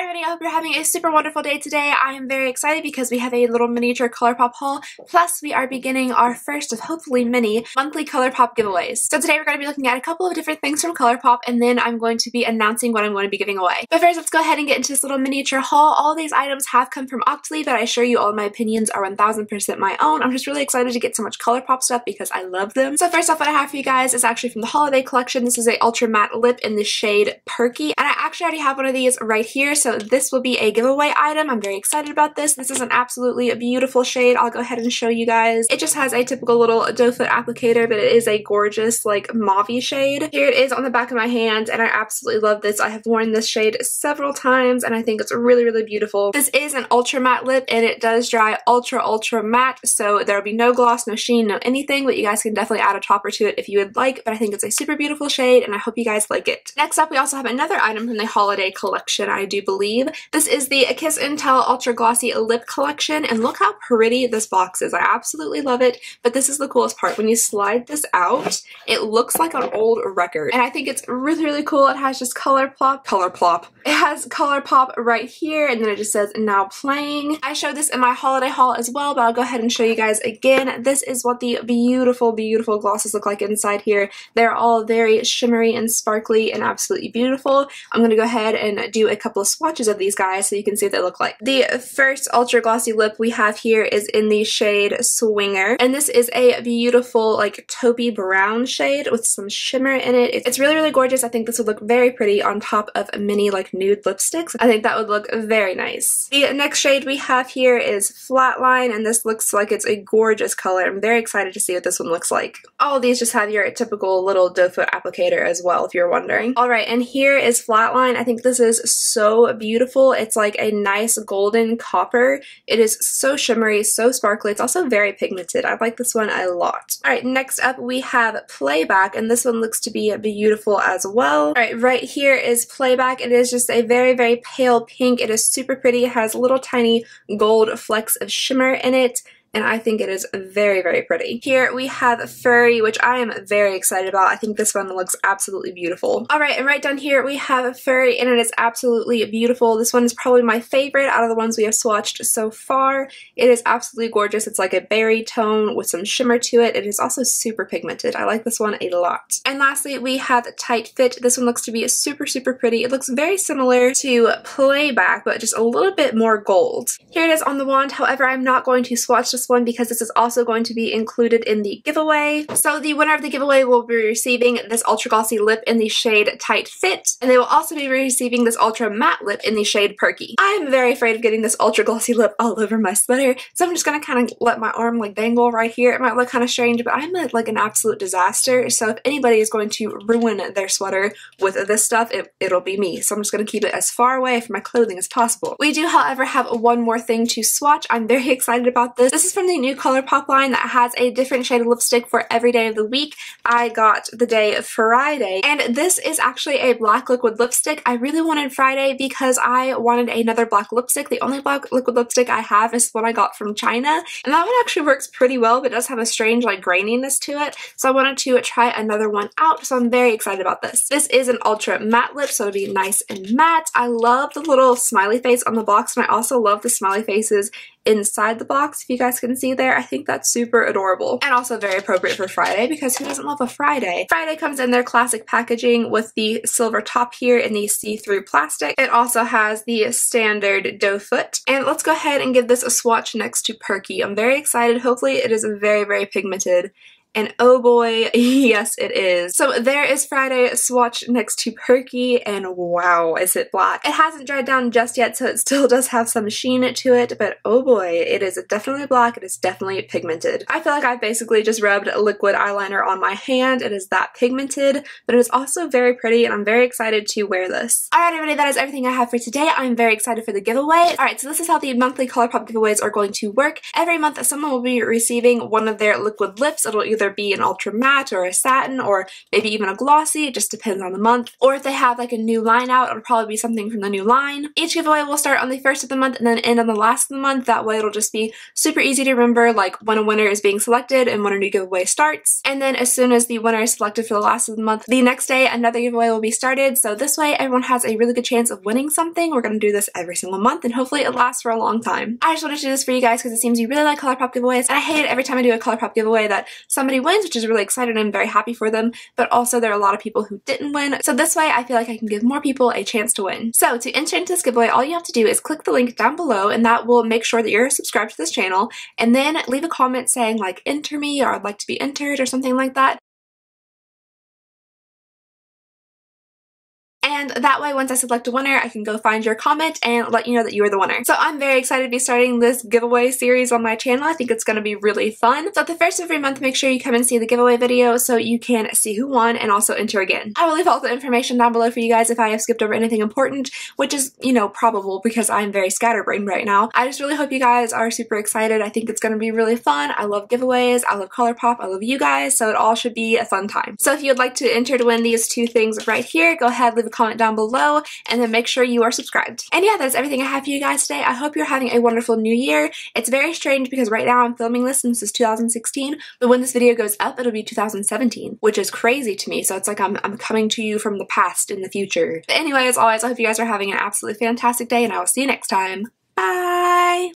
Hi everybody, I hope you're having a super wonderful day today. I am very excited because we have a little miniature ColourPop haul, plus we are beginning our first of hopefully many monthly ColourPop giveaways. So today we're going to be looking at a couple of different things from ColourPop, and then I'm going to be announcing what I'm going to be giving away. But first, let's go ahead and get into this little miniature haul. All these items have come from Octoly, but I assure you all my opinions are 1000% my own. I'm just really excited to get so much ColourPop stuff because I love them. So first off, what I have for you guys is actually from the holiday collection. This is a ultra matte lip in the shade Perky, and I actually already have one of these right here, so this will be a giveaway item. I'm very excited about this. This is an absolutely beautiful shade. I'll go ahead and show you guys. It just has a typical little doe foot applicator, but it is a gorgeous like mauve shade. Here it is on the back of my hand, and I absolutely love this. I have worn this shade several times, and I think it's really beautiful. This is an ultra matte lip, and it does dry ultra matte, so there will be no gloss, no sheen, no anything, but you guys can definitely add a topper to it if you would like, but I think it's a super beautiful shade, and I hope you guys like it. Next up, we also have another item from the holiday collection, I do believe. This is the Kiss and Tell Ultra Glossy Lip Collection, and look how pretty this box is. I absolutely love it, but this is the coolest part. When you slide this out, it looks like an old record, and I think it's really cool. It has just It has ColourPop right here, and then it just says, now playing. I showed this in my holiday haul as well, but I'll go ahead and show you guys again. This is what the beautiful glosses look like inside here. They're all very shimmery and sparkly and absolutely beautiful. I'm going to go ahead and do a couple of swatches of these guys so you can see what they look like. The first ultra glossy lip we have here is in the shade Swinger, and this is a beautiful like taupey brown shade with some shimmer in it. It's really gorgeous. I think this would look very pretty on top of mini like nude lipsticks. I think that would look very nice. The next shade we have here is Flatline, and this looks like it's a gorgeous color. I'm very excited to see what this one looks like. All of these just have your typical little doe foot applicator as well, if you're wondering. Alright, and here is Flatline. I think this is so beautiful. It's like a nice golden copper. It is so shimmery, so sparkly. It's also very pigmented. I like this one a lot. Alright, next up we have Playback, and this one looks to be beautiful as well. Alright, right here is Playback. It is just a very pale pink. It is super pretty. It has little tiny gold flecks of shimmer in it, and I think it is very pretty. Here we have Furry, which I am very excited about. I think this one looks absolutely beautiful. Alright, and right down here we have Furry, and it is absolutely beautiful. This one is probably my favorite out of the ones we have swatched so far. It is absolutely gorgeous. It's like a berry tone with some shimmer to it. It is also super pigmented. I like this one a lot. And lastly, we have Tight Fit. This one looks to be super pretty. It looks very similar to Playback, but just a little bit more gold. Here it is on the wand. However, I'm not going to swatch this one because this is also going to be included in the giveaway. So the winner of the giveaway will be receiving this ultra glossy lip in the shade Tight Fit, and they will also be receiving this ultra matte lip in the shade Perky. I am very afraid of getting this ultra glossy lip all over my sweater, so I'm just gonna kind of let my arm like dangle right here. It might look kind of strange, but I'm like an absolute disaster, so if anybody is going to ruin their sweater with this stuff, it'll be me. So I'm just gonna keep it as far away from my clothing as possible. We do, however, have one more thing to swatch. I'm very excited about this. This is from the new ColourPop line that has a different shade of lipstick for every day of the week. I got the day Friday, and this is actually a black liquid lipstick. I really wanted Friday because I wanted another black lipstick. The only black liquid lipstick I have is one I got from China, and that one actually works pretty well, but it does have a strange like graininess to it, so I wanted to try another one out, so I'm very excited about this. This is an ultra matte lip, so it'll be nice and matte. I love the little smiley face on the box, and I also love the smiley faces inside the box, if you guys can see there. I think that's super adorable and also very appropriate for Friday, because who doesn't love a Friday? Friday comes in their classic packaging with the silver top here in the see-through plastic. It also has the standard doe foot, and let's go ahead and give this a swatch next to Perky. I'm very excited. Hopefully it is very pigmented. And oh boy, yes it is. So there is Friday swatch next to Perky, and wow, is it black. It hasn't dried down just yet, so it still does have some sheen to it, but oh boy, it is definitely black. It is definitely pigmented. I feel like I basically just rubbed liquid eyeliner on my hand. It is that pigmented, but it is also very pretty, and I'm very excited to wear this. Alright everybody, that is everything I have for today. I'm very excited for the giveaway. Alright, so this is how the monthly ColourPop giveaways are going to work. Every month someone will be receiving one of their liquid lips. It'll either either be an ultra matte or a satin or maybe even a glossy. It just depends on the month. Or if they have like a new line out, it'll probably be something from the new line. Each giveaway will start on the first of the month and then end on the last of the month. That way it'll just be super easy to remember, like when a winner is being selected and when a new giveaway starts. And then as soon as the winner is selected for the last of the month, the next day another giveaway will be started. So this way everyone has a really good chance of winning something. We're going to do this every single month and hopefully it lasts for a long time. I just wanted to do this for you guys because it seems you really like ColourPop giveaways, and I hate it every time I do a ColourPop giveaway that somebody wins, which is really exciting and I'm very happy for them, but also there are a lot of people who didn't win. So this way I feel like I can give more people a chance to win. So to enter into this giveaway, all you have to do is click the link down below, and that will make sure that you're subscribed to this channel, and then leave a comment saying like enter me, or I'd like to be entered, or something like that. And that way, once I select a winner, I can go find your comment and let you know that you are the winner. So I'm very excited to be starting this giveaway series on my channel. I think it's going to be really fun. So at the first of every month, make sure you come and see the giveaway video so you can see who won and also enter again. I will leave all the information down below for you guys if I have skipped over anything important, which is, you know, probable because I'm very scatterbrained right now. I just really hope you guys are super excited. I think it's going to be really fun. I love giveaways. I love ColourPop. I love you guys. So it all should be a fun time. So if you would like to enter to win these two things right here, go ahead, leave a comment down below, and then make sure you are subscribed. And yeah, that's everything I have for you guys today. I hope you're having a wonderful new year. It's very strange because right now I'm filming this and this is 2016, but when this video goes up it'll be 2017, which is crazy to me. So it's like I'm coming to you from the past in the future. But anyway, as always, I hope you guys are having an absolutely fantastic day, and I will see you next time. Bye!